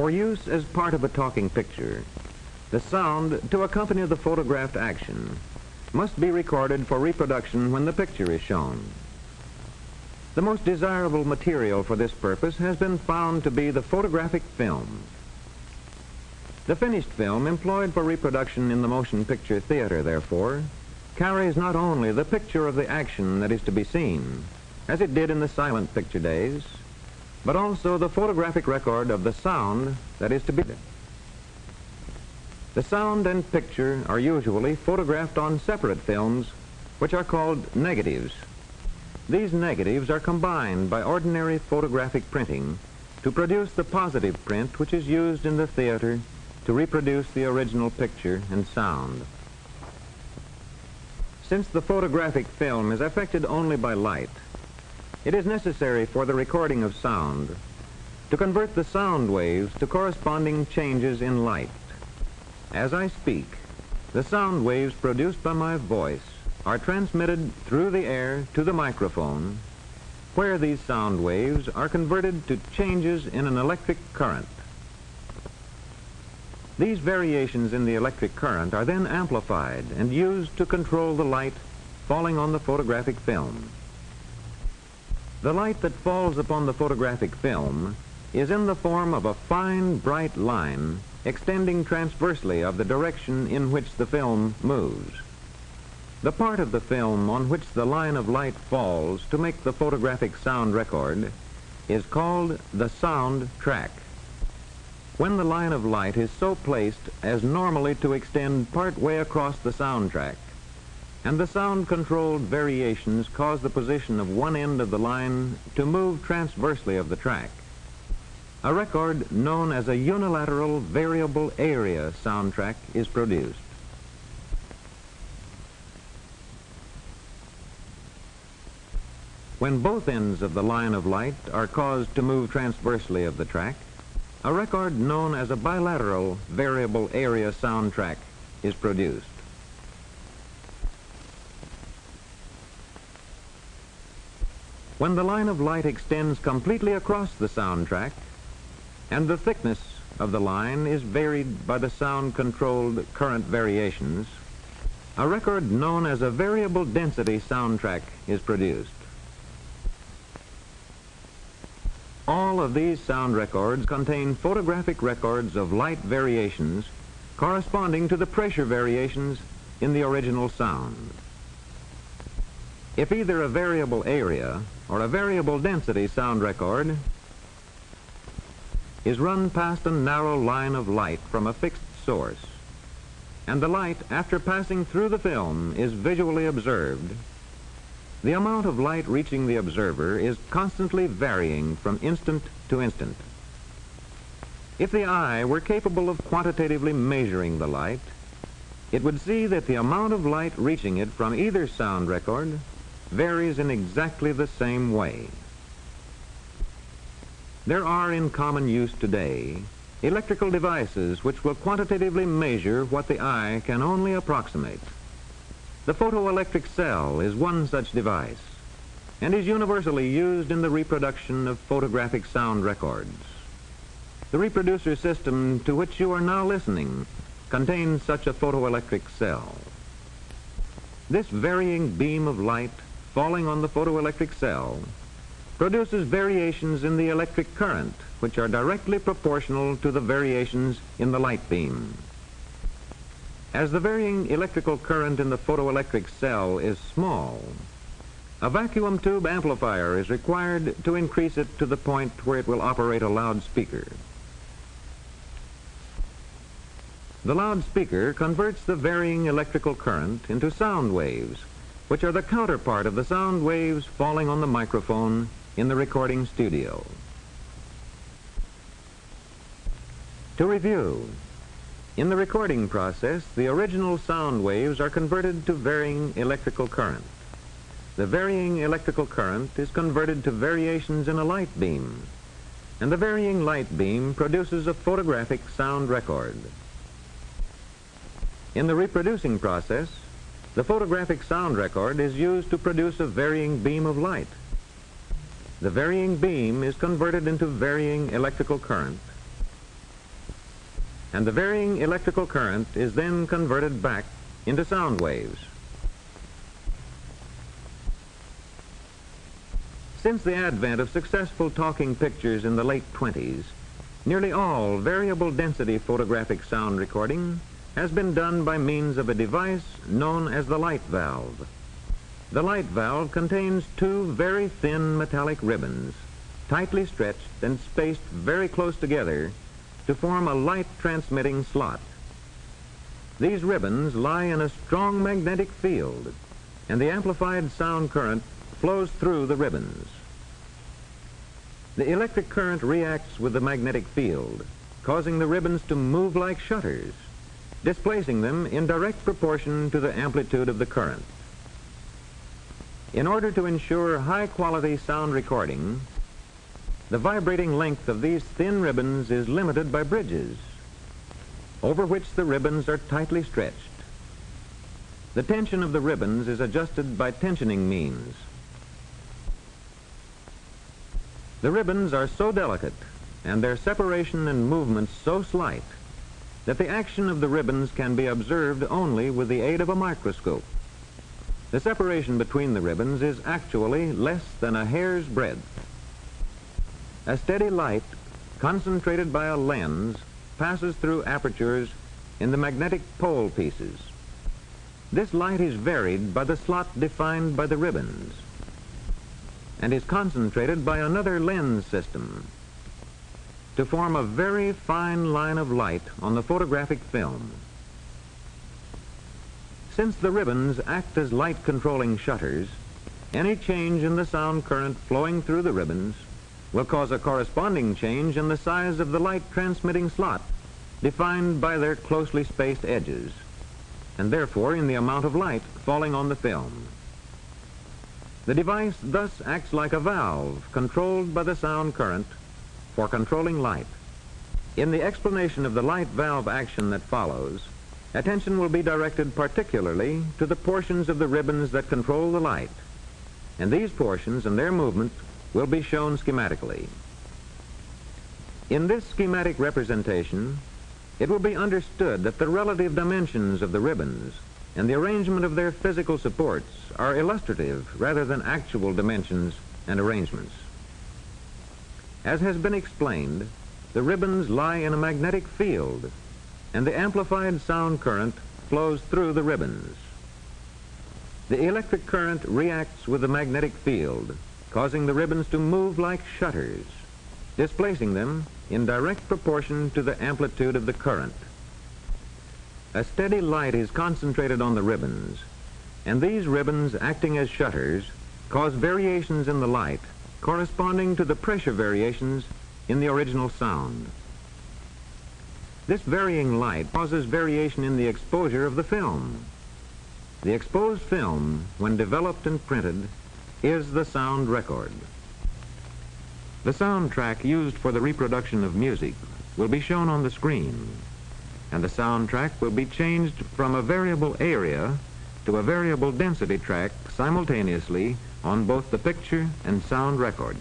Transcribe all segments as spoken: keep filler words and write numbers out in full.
for use as part of a talking picture. The sound to accompany the photographed action must be recorded for reproduction when the picture is shown. The most desirable material for this purpose has been found to be the photographic film. The finished film employed for reproduction in the motion picture theater, therefore, carries not only the picture of the action that is to be seen, as it did in the silent picture days, but also the photographic record of the sound that is to be heard. The sound and picture are usually photographed on separate films, which are called negatives. These negatives are combined by ordinary photographic printing to produce the positive print which is used in the theater to reproduce the original picture and sound. Since the photographic film is affected only by light, it is necessary for the recording of sound to convert the sound waves to corresponding changes in light. As I speak, the sound waves produced by my voice are transmitted through the air to the microphone, where these sound waves are converted to changes in an electric current. These variations in the electric current are then amplified and used to control the light falling on the photographic film. The light that falls upon the photographic film is in the form of a fine, bright line extending transversely of the direction in which the film moves. The part of the film on which the line of light falls to make the photographic sound record is called the sound track. When the line of light is so placed as normally to extend part way across the sound track, and the sound-controlled variations cause the position of one end of the line to move transversely of the track, a record known as a unilateral variable area sound track is produced. When both ends of the line of light are caused to move transversely of the track, a record known as a bilateral variable area sound track is produced. When the line of light extends completely across the sound track, and the thickness of the line is varied by the sound-controlled current variations, a record known as a variable density sound track is produced. All of these sound records contain photographic records of light variations corresponding to the pressure variations in the original sound. If either a variable area or a variable density sound record is run past a narrow line of light from a fixed source, and the light, after passing through the film, is visually observed, the amount of light reaching the observer is constantly varying from instant to instant. If the eye were capable of quantitatively measuring the light, it would see that the amount of light reaching it from either sound record varies in exactly the same way. There are in common use today electrical devices which will quantitatively measure what the eye can only approximate. The photoelectric cell is one such device and is universally used in the reproduction of photographic sound records. The reproducer system to which you are now listening contains such a photoelectric cell. This varying beam of light falling on the photoelectric cell produces variations in the electric current which are directly proportional to the variations in the light beam. As the varying electrical current in the photoelectric cell is small, a vacuum tube amplifier is required to increase it to the point where it will operate a loudspeaker. The loudspeaker converts the varying electrical current into sound waves, which are the counterpart of the sound waves falling on the microphone in the recording studio. To review, in the recording process, the original sound waves are converted to varying electrical current. The varying electrical current is converted to variations in a light beam, and the varying light beam produces a photographic sound record. In the reproducing process, the photographic sound record is used to produce a varying beam of light. The varying beam is converted into varying electrical current, and the varying electrical current is then converted back into sound waves. Since the advent of successful talking pictures in the late twenties, nearly all variable density photographic sound recording has been done by means of a device known as the light valve. The light valve contains two very thin metallic ribbons, tightly stretched and spaced very close together to form a light transmitting slot. These ribbons lie in a strong magnetic field, and the amplified sound current flows through the ribbons. The electric current reacts with the magnetic field, causing the ribbons to move like shutters, displacing them in direct proportion to the amplitude of the current. In order to ensure high-quality sound recording, the vibrating length of these thin ribbons is limited by bridges, over which the ribbons are tightly stretched. The tension of the ribbons is adjusted by tensioning means. The ribbons are so delicate, and their separation and movements so slight, that the action of the ribbons can be observed only with the aid of a microscope. The separation between the ribbons is actually less than a hair's breadth. A steady light, concentrated by a lens, passes through apertures in the magnetic pole pieces. This light is varied by the slot defined by the ribbons, and is concentrated by another lens system to form a very fine line of light on the photographic film. Since the ribbons act as light controlling shutters, any change in the sound current flowing through the ribbons will cause a corresponding change in the size of the light transmitting slot defined by their closely spaced edges, and therefore in the amount of light falling on the film. The device thus acts like a valve controlled by the sound current for controlling light. In the explanation of the light valve action that follows, attention will be directed particularly to the portions of the ribbons that control the light, and these portions and their movement will be shown schematically. In this schematic representation, it will be understood that the relative dimensions of the ribbons and the arrangement of their physical supports are illustrative rather than actual dimensions and arrangements. As has been explained, the ribbons lie in a magnetic field, and the amplified sound current flows through the ribbons. The electric current reacts with the magnetic field, causing the ribbons to move like shutters, displacing them in direct proportion to the amplitude of the current. A steady light is concentrated on the ribbons, and these ribbons, acting as shutters, cause variations in the light corresponding to the pressure variations in the original sound. This varying light causes variation in the exposure of the film. The exposed film, when developed and printed, is the sound record. The soundtrack used for the reproduction of music will be shown on the screen, and the soundtrack will be changed from a variable area to a variable density track simultaneously on both the picture and sound record.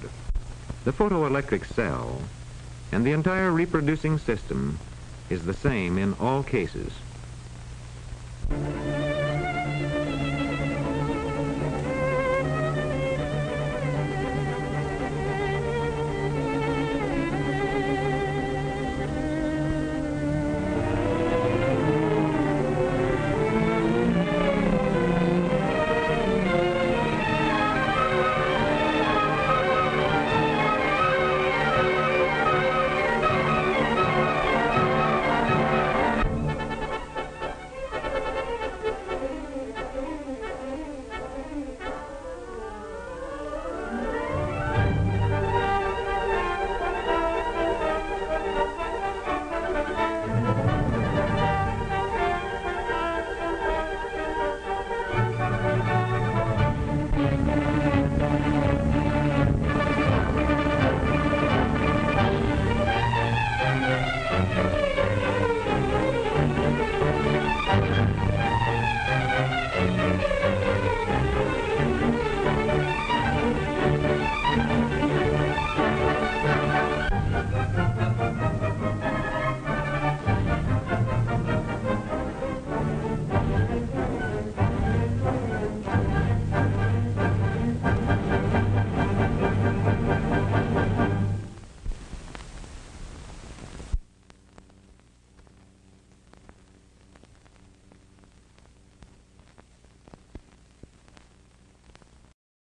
The photoelectric cell and the entire reproducing system is the same in all cases. Thank you.